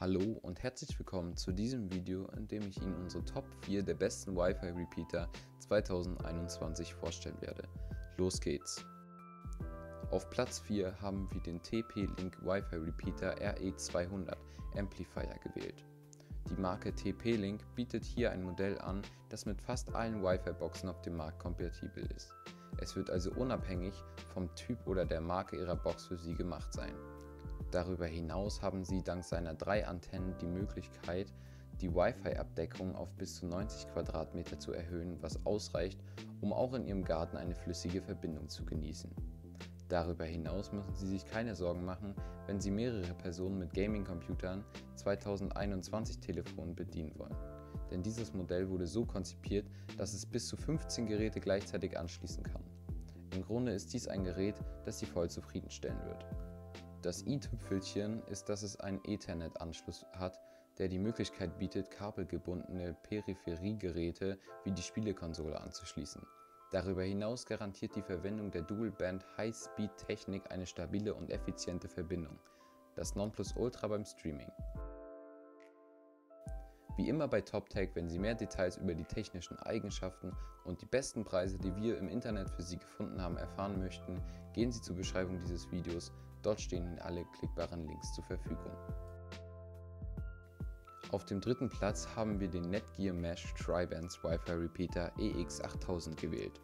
Hallo und herzlich willkommen zu diesem Video, in dem ich Ihnen unsere Top 4 der besten Wi-Fi-Repeater 2021 vorstellen werde. Los geht's! Auf Platz 4 haben wir den TP-Link Wi-Fi-Repeater RE200 Amplifier gewählt. Die Marke TP-Link bietet hier ein Modell an, das mit fast allen Wi-Fi-Boxen auf dem Markt kompatibel ist. Es wird also unabhängig vom Typ oder der Marke Ihrer Box für Sie gemacht sein. Darüber hinaus haben Sie dank seiner 3 Antennen die Möglichkeit, die Wi-Fi-Abdeckung auf bis zu 90 Quadratmeter zu erhöhen, was ausreicht, um auch in Ihrem Garten eine flüssige Verbindung zu genießen. Darüber hinaus müssen Sie sich keine Sorgen machen, wenn Sie mehrere Personen mit Gaming-Computern 2021-Telefonen bedienen wollen. Denn dieses Modell wurde so konzipiert, dass es bis zu 15 Geräte gleichzeitig anschließen kann. Im Grunde ist dies ein Gerät, das Sie voll zufriedenstellen wird. Das i-Tüpfelchen ist, dass es einen Ethernet-Anschluss hat, der die Möglichkeit bietet, kabelgebundene Peripheriegeräte wie die Spielekonsole anzuschließen. Darüber hinaus garantiert die Verwendung der Dual-Band-High-Speed-Technik eine stabile und effiziente Verbindung. Das Nonplusultra beim Streaming. Wie immer bei TopTech, wenn Sie mehr Details über die technischen Eigenschaften und die besten Preise, die wir im Internet für Sie gefunden haben, erfahren möchten, gehen Sie zur Beschreibung dieses Videos, dort stehen Ihnen alle klickbaren Links zur Verfügung. Auf dem dritten Platz haben wir den Netgear Mesh Tri-Bands Wi-Fi Repeater EX8000 gewählt.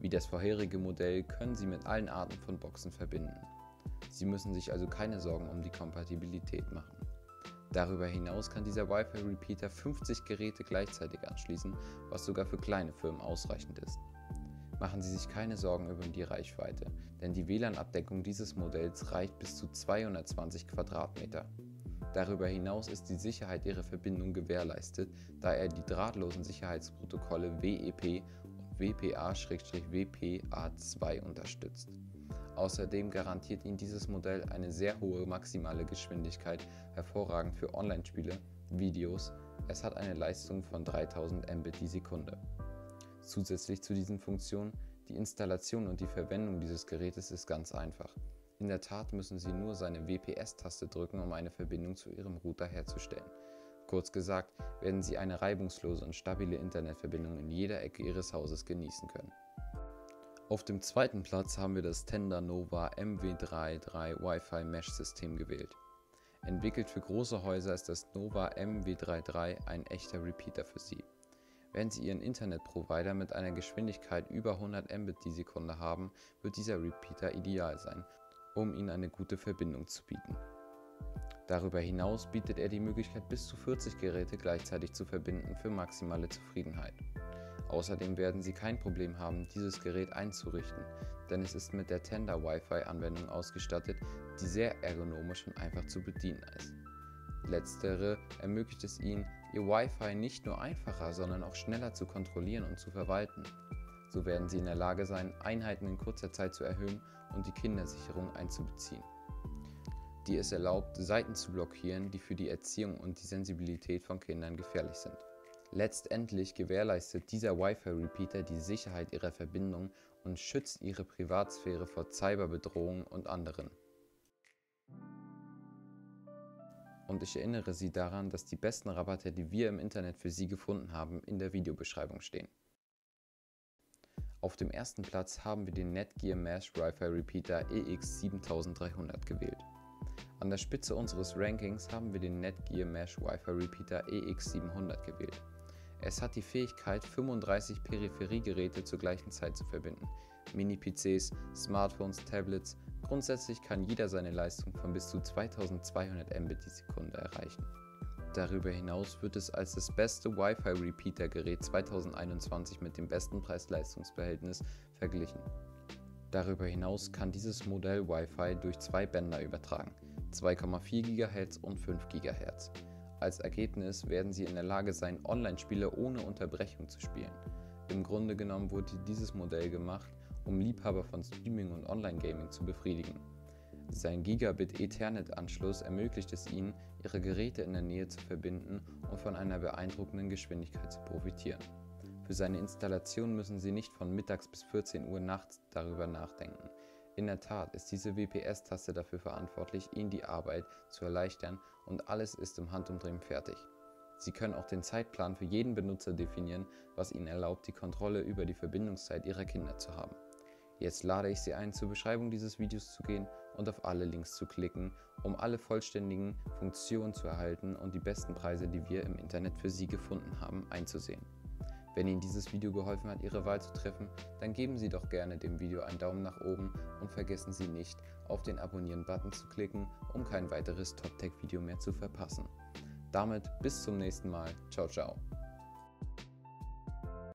Wie das vorherige Modell können Sie mit allen Arten von Boxen verbinden. Sie müssen sich also keine Sorgen um die Kompatibilität machen. Darüber hinaus kann dieser Wi-Fi-Repeater 50 Geräte gleichzeitig anschließen, was sogar für kleine Firmen ausreichend ist. Machen Sie sich keine Sorgen über die Reichweite, denn die WLAN-Abdeckung dieses Modells reicht bis zu 220 Quadratmeter. Darüber hinaus ist die Sicherheit Ihrer Verbindung gewährleistet, da er die drahtlosen Sicherheitsprotokolle WEP und WPA-WPA2 unterstützt. Außerdem garantiert Ihnen dieses Modell eine sehr hohe maximale Geschwindigkeit, hervorragend für Online-Spiele, Videos. Es hat eine Leistung von 3000 Mbit die Sekunde. Zusätzlich zu diesen Funktionen, die Installation und die Verwendung dieses Gerätes ist ganz einfach. In der Tat müssen Sie nur seine WPS-Taste drücken, um eine Verbindung zu Ihrem Router herzustellen. Kurz gesagt, werden Sie eine reibungslose und stabile Internetverbindung in jeder Ecke Ihres Hauses genießen können. Auf dem zweiten Platz haben wir das Tenda Nova MW33 Wi-Fi Mesh System gewählt. Entwickelt für große Häuser ist das Nova MW33 ein echter Repeater für Sie. Wenn Sie Ihren Internetprovider mit einer Geschwindigkeit über 100 Mbit die Sekunde haben, wird dieser Repeater ideal sein, um Ihnen eine gute Verbindung zu bieten. Darüber hinaus bietet er die Möglichkeit, bis zu 40 Geräte gleichzeitig zu verbinden für maximale Zufriedenheit. Außerdem werden Sie kein Problem haben, dieses Gerät einzurichten, denn es ist mit der Tenda Wi-Fi-Anwendung ausgestattet, die sehr ergonomisch und einfach zu bedienen ist. Letztere ermöglicht es Ihnen, Ihr Wi-Fi nicht nur einfacher, sondern auch schneller zu kontrollieren und zu verwalten. So werden Sie in der Lage sein, Einheiten in kurzer Zeit zu erhöhen und die Kindersicherung einzubeziehen, die es erlaubt, Seiten zu blockieren, die für die Erziehung und die Sensibilität von Kindern gefährlich sind. Letztendlich gewährleistet dieser Wi-Fi-Repeater die Sicherheit Ihrer Verbindung und schützt Ihre Privatsphäre vor Cyberbedrohungen und anderen. Und ich erinnere Sie daran, dass die besten Rabatte, die wir im Internet für Sie gefunden haben, in der Videobeschreibung stehen. Auf dem ersten Platz haben wir den Netgear Mesh Wi-Fi Repeater EX7300 gewählt. An der Spitze unseres Rankings haben wir den Netgear Mesh Wi-Fi Repeater EX700 gewählt. Es hat die Fähigkeit, 35 Peripheriegeräte zur gleichen Zeit zu verbinden. Mini-PCs, Smartphones, Tablets. Grundsätzlich kann jeder seine Leistung von bis zu 2200 Mbit die Sekunde erreichen. Darüber hinaus wird es als das beste Wi-Fi-Repeater-Gerät 2021 mit dem besten Preis-Leistungs-Verhältnis verglichen. Darüber hinaus kann dieses Modell Wi-Fi durch 2 Bänder übertragen, 2,4 GHz und 5 GHz. Als Ergebnis werden Sie in der Lage sein, Online-Spiele ohne Unterbrechung zu spielen. Im Grunde genommen wurde dieses Modell gemacht, um Liebhaber von Streaming und Online-Gaming zu befriedigen. Sein Gigabit-Ethernet-Anschluss ermöglicht es Ihnen, Ihre Geräte in der Nähe zu verbinden und von einer beeindruckenden Geschwindigkeit zu profitieren. Für seine Installation müssen Sie nicht von mittags bis 14 Uhr nachts darüber nachdenken. In der Tat ist diese WPS-Taste dafür verantwortlich, Ihnen die Arbeit zu erleichtern und alles ist im Handumdrehen fertig. Sie können auch den Zeitplan für jeden Benutzer definieren, was Ihnen erlaubt, die Kontrolle über die Verbindungszeit Ihrer Kinder zu haben. Jetzt lade ich Sie ein, zur Beschreibung dieses Videos zu gehen und auf alle Links zu klicken, um alle vollständigen Funktionen zu erhalten und die besten Preise, die wir im Internet für Sie gefunden haben, einzusehen. Wenn Ihnen dieses Video geholfen hat, Ihre Wahl zu treffen, dann geben Sie doch gerne dem Video einen Daumen nach oben und vergessen Sie nicht, auf den Abonnieren-Button zu klicken, um kein weiteres Top-Tech-Video mehr zu verpassen. Damit bis zum nächsten Mal. Ciao, ciao.